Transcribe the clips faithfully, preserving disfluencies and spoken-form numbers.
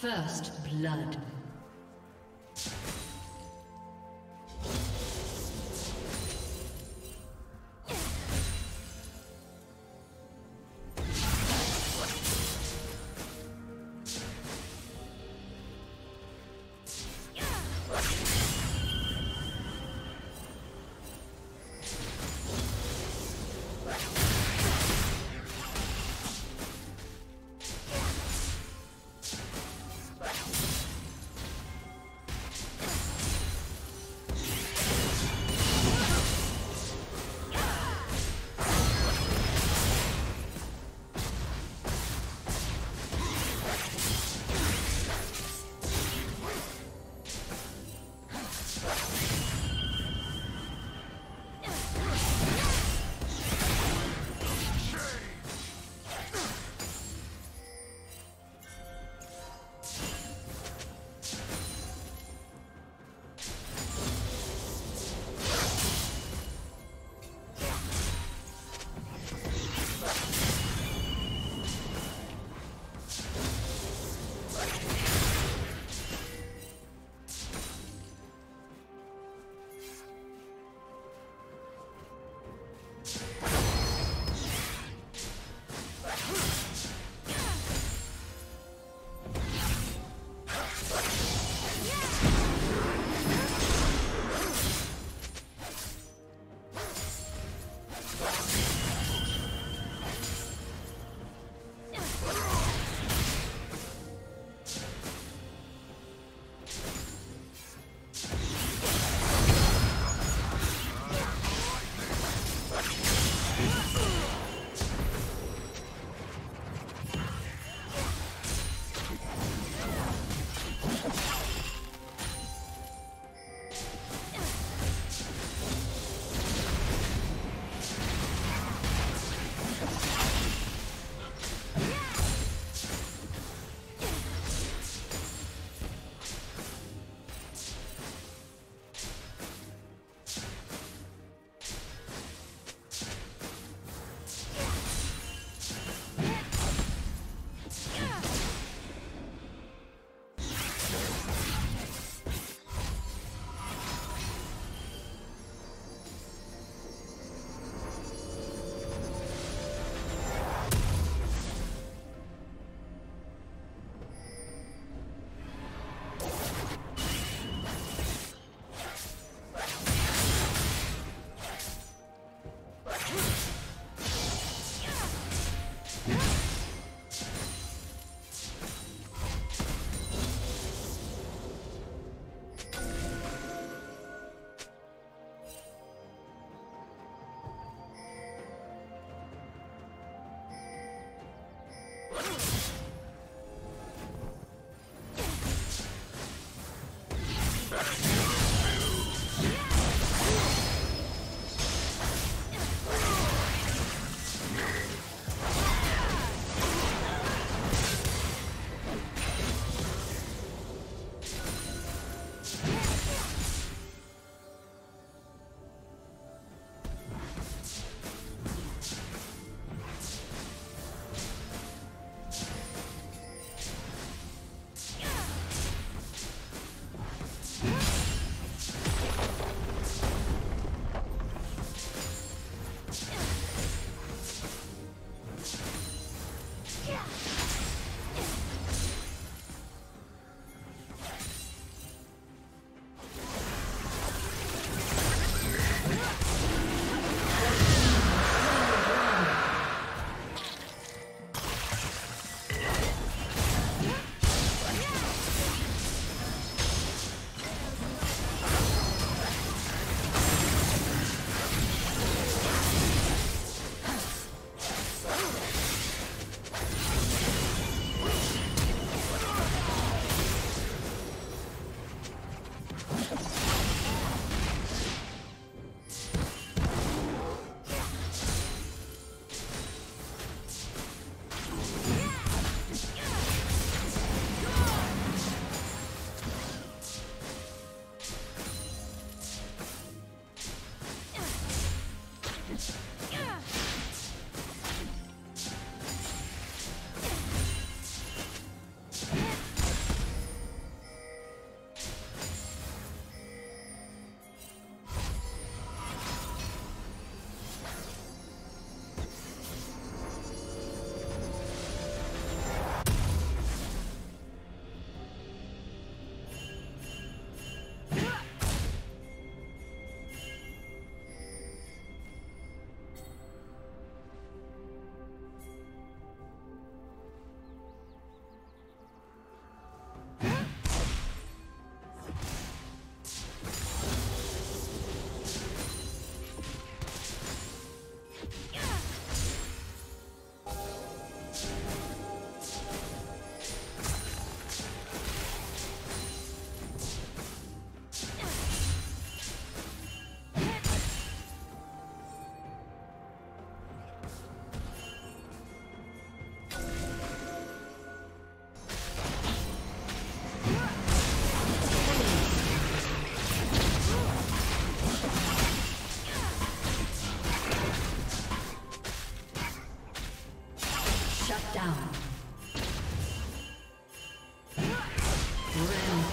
First blood.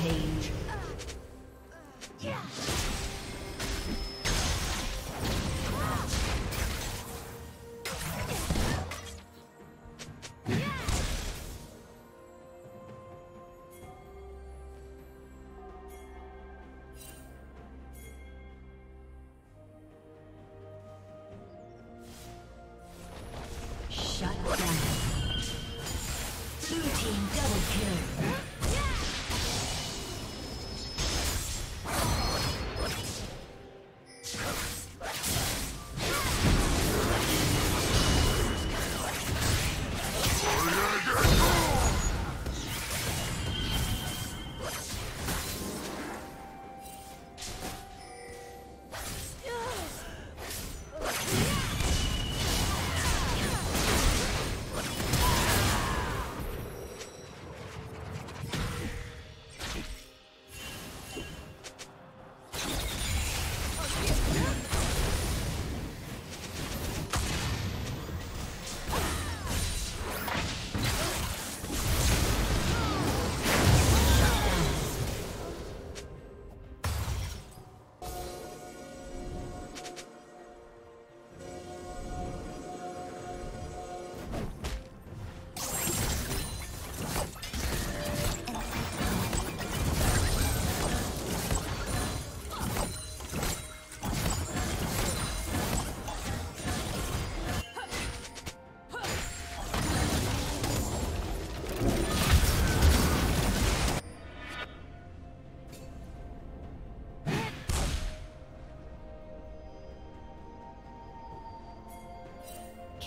Rampage. Yeah.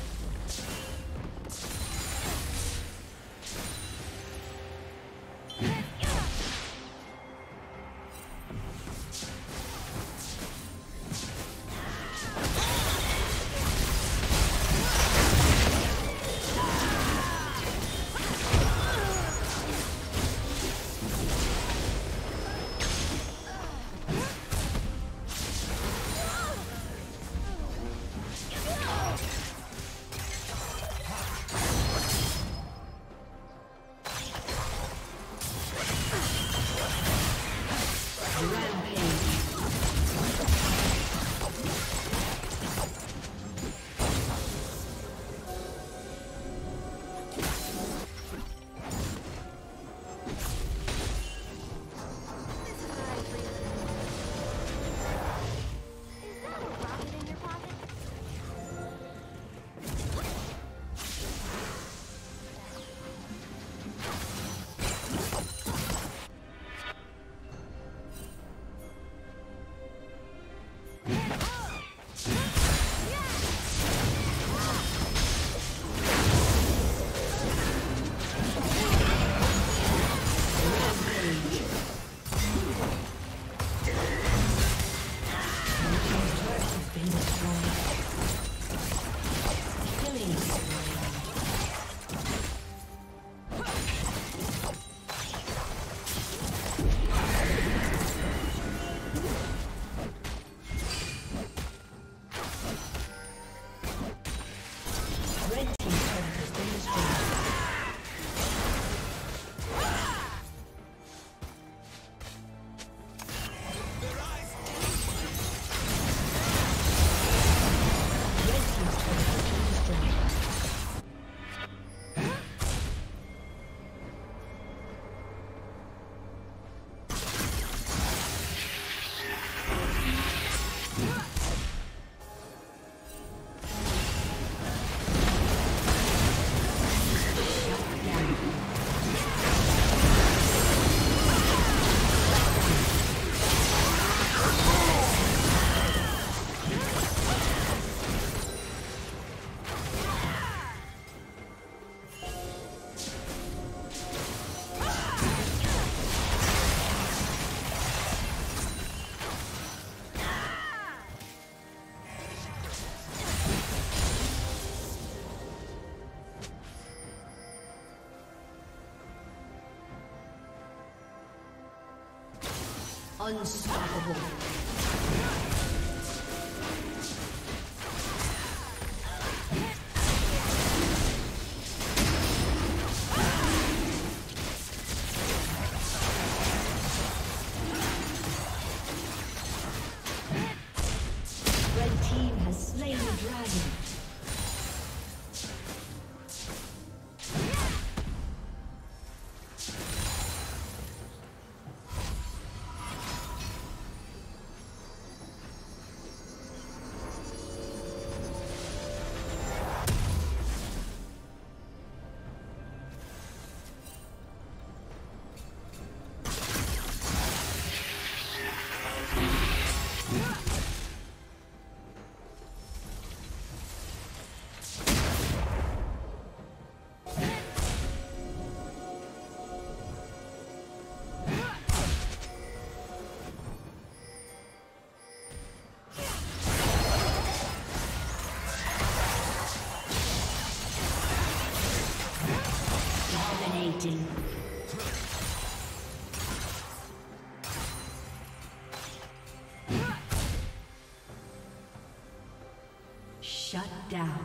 Unstoppable. Red team has slain the dragon. Dominating. Shut down.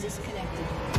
Disconnected.